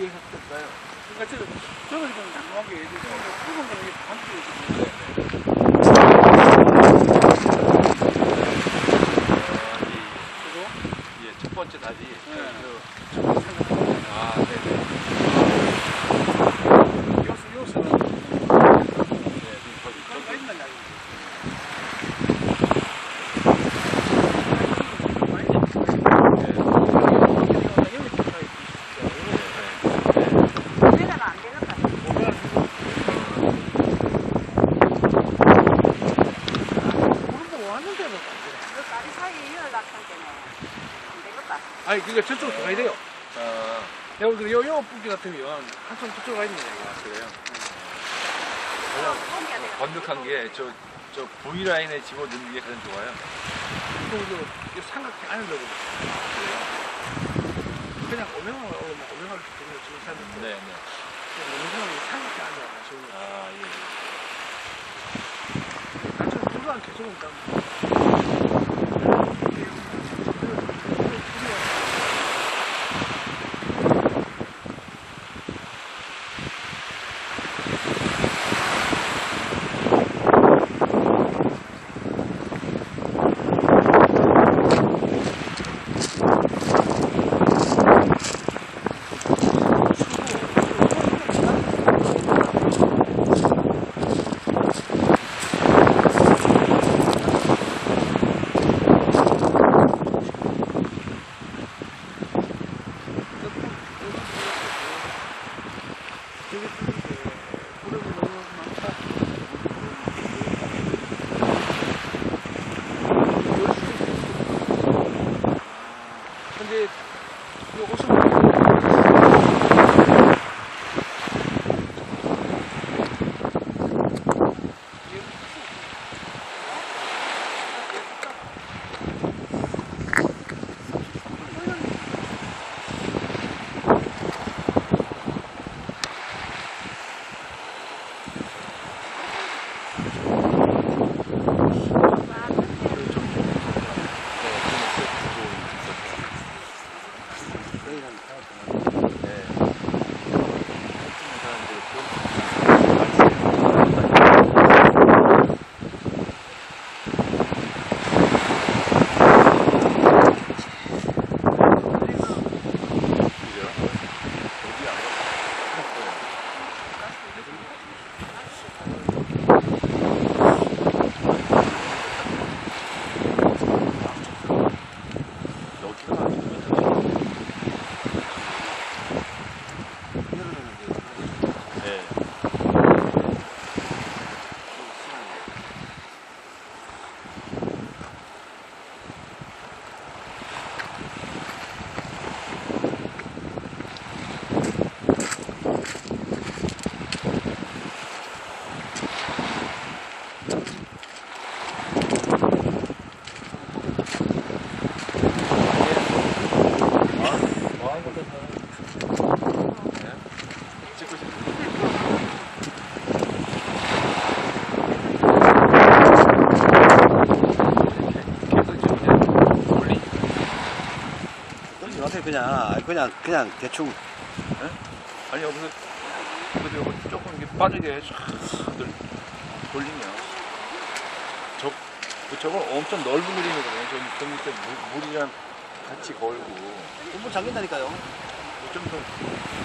이해했을까요? 그러니까 저도 지금 양호하게 얘기해서 조금 더 반대로 지금. 아니, 그니까 저쪽으로 가야 돼요. 아. 내가 오늘 요 뿜기 같으면 한참 저쪽으로 가야 됩니다. 아, 그래요? 완벽한 게 저 V라인에 집어넣는 게 가장 좋아요. 그 삼각형 안에 넣어보세요. 그냥 오명하게 지금 사는데. 네네. 삼각형 안에 넣어가지고. 아, 예. 나처럼 두루안 계속 온다. 그냥 대충. 에? 아니 여기서 조금 이렇게 빠지게 쫙들 돌리면 저건 엄청 넓은 그림이거든요. 저 밑에 물이랑 같이 걸고 좀 잠긴다니까요. 좀 더.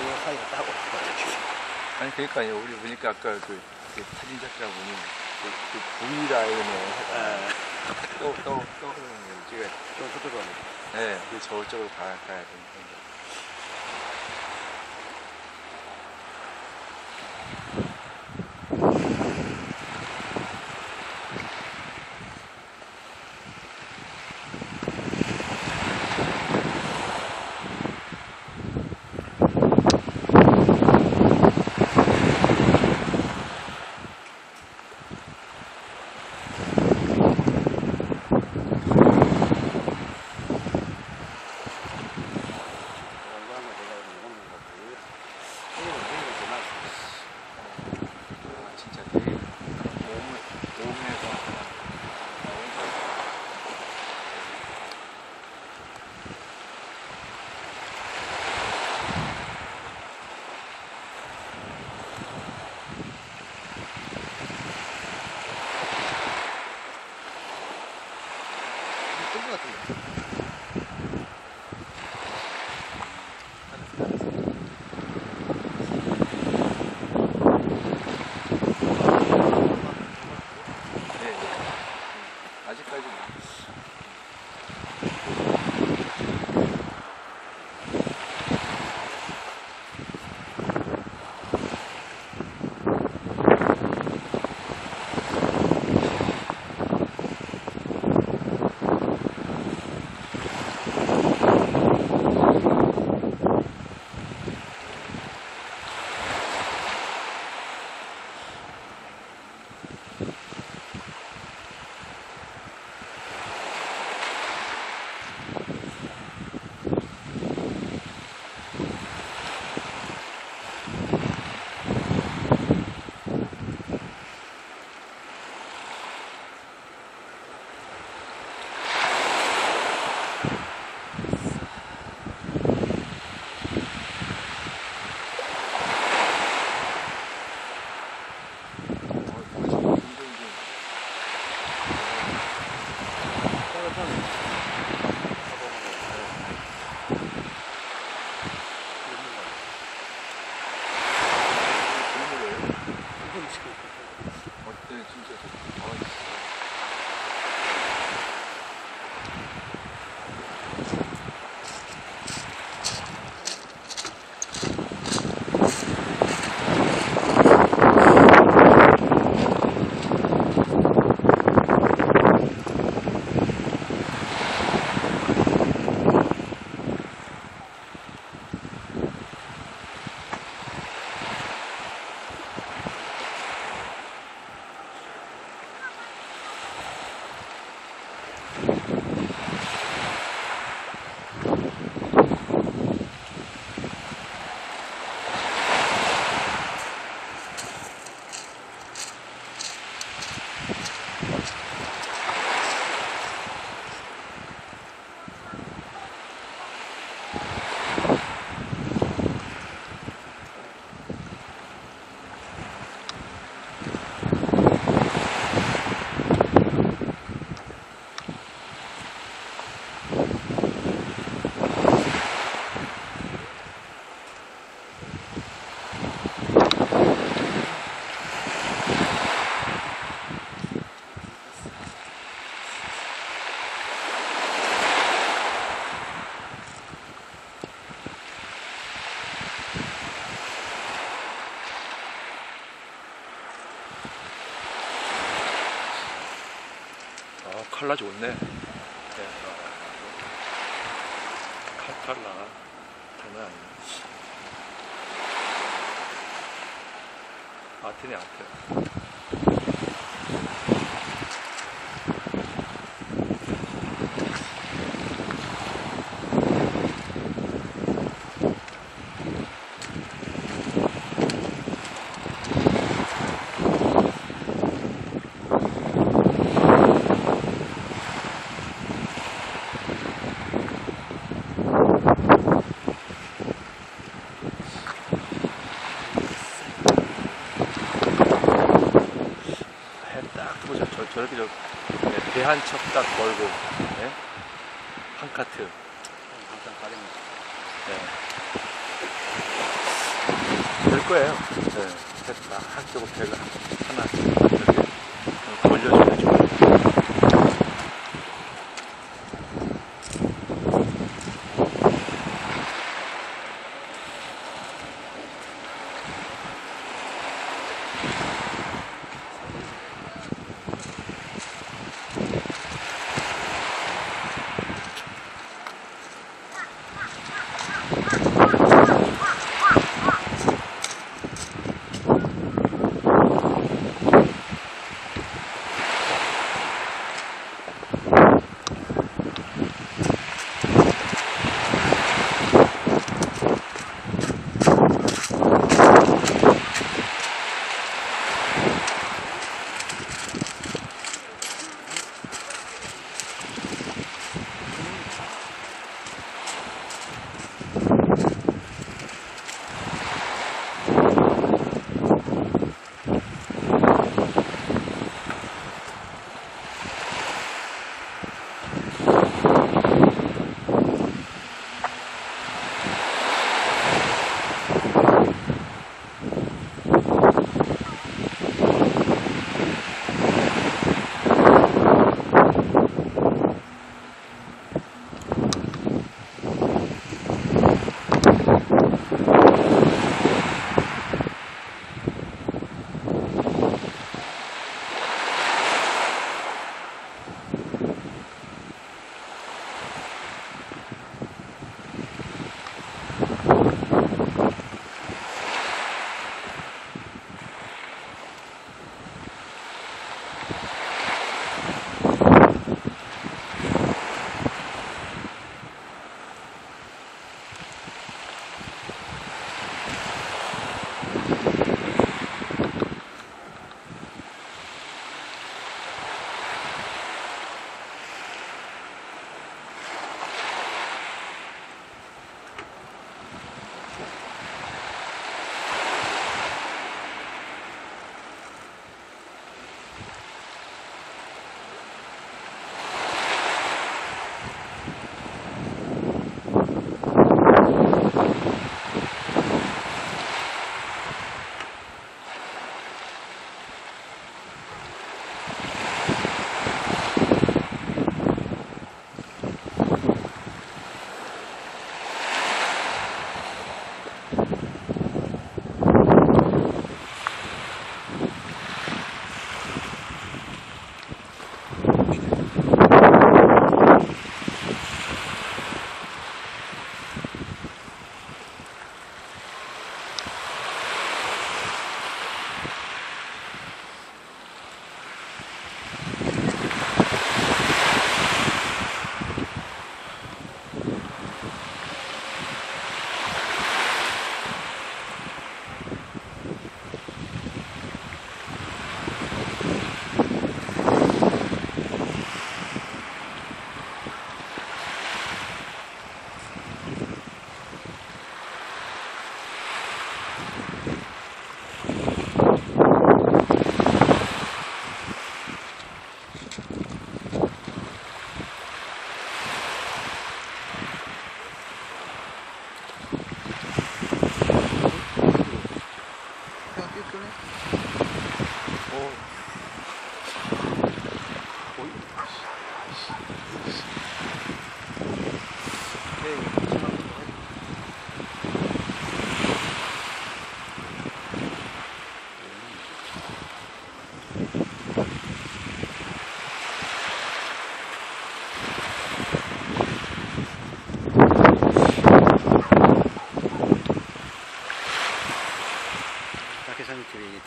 좋은 사이가 따고. 아니 그러니까요. 우리 보니까 아까 그 사진 작가분이 그 V라인을 또 흐르는 걸 찍어야 돼. 좀 흐르거든요. 네, 저쪽으로 가야 되는데. 칼라 좋네. 네. 칼라 장난 아니야. 아트네 아트. 대한첩 딱 걸고, 네? 한 카트. 일단 가립니다. 네. 거예요. 네, 됐다. 한쪽으로 배가 하나 만들게 걸려주면 좋아요.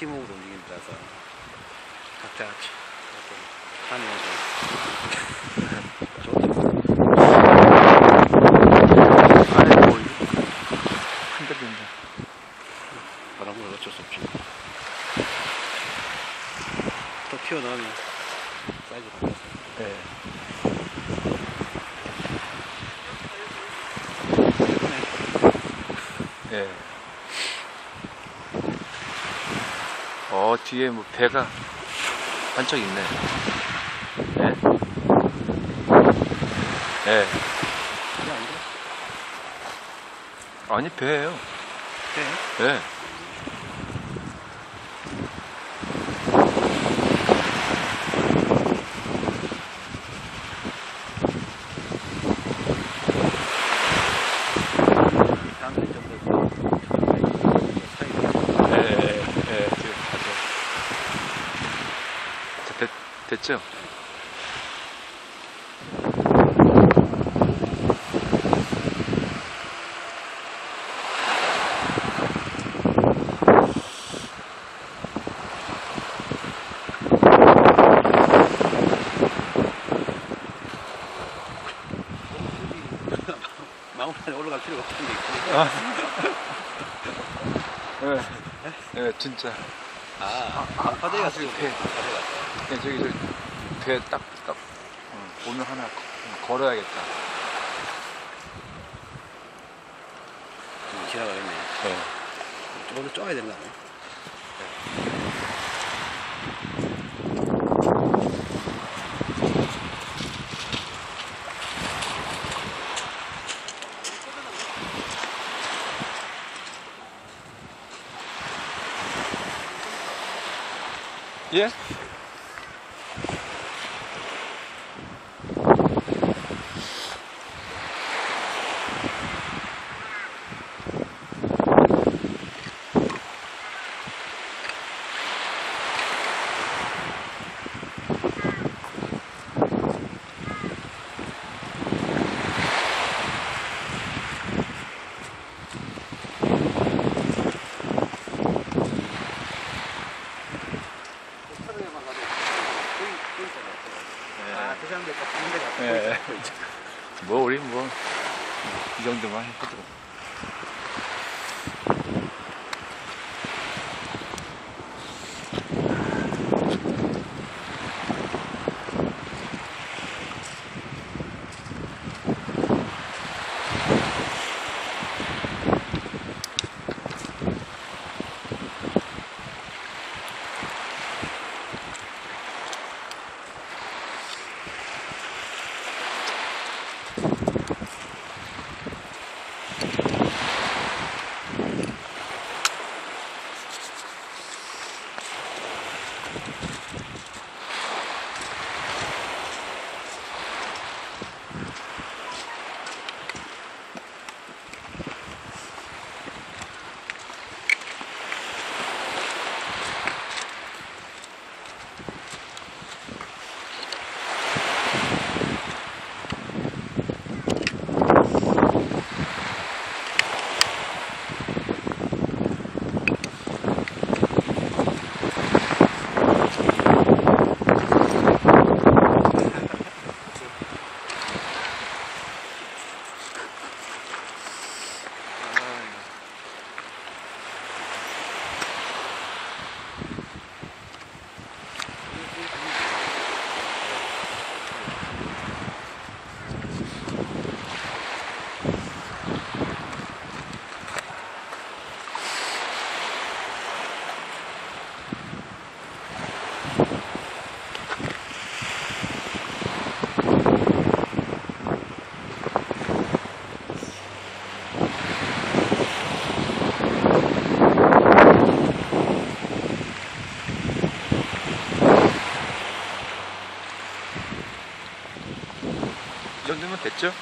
팀으로 움직인다서 각자 한명씩 안에 보이고 흔들린다. 바람을 어쩔 수 없지. 더 튀어나오면 사이즈 바뀌었어. 네. 예. 네. 뒤에 뭐 배가 반짝 있네. 예. 네. 예. 네. 아니 배예요. 배? 예. 네. 그랬죠? 마운틴에 올라갈 필요가 없는데. 아. 예, 예, 진짜. 화대가 지금 배. 예, 저기 배 딱. 오늘 하나 걸어야겠다. 지나가겠네. 네. 좀 더 쪼아야 된다네. 예? 예. 뭐 우리 뭐 이 정도만 해보도록. 됐죠?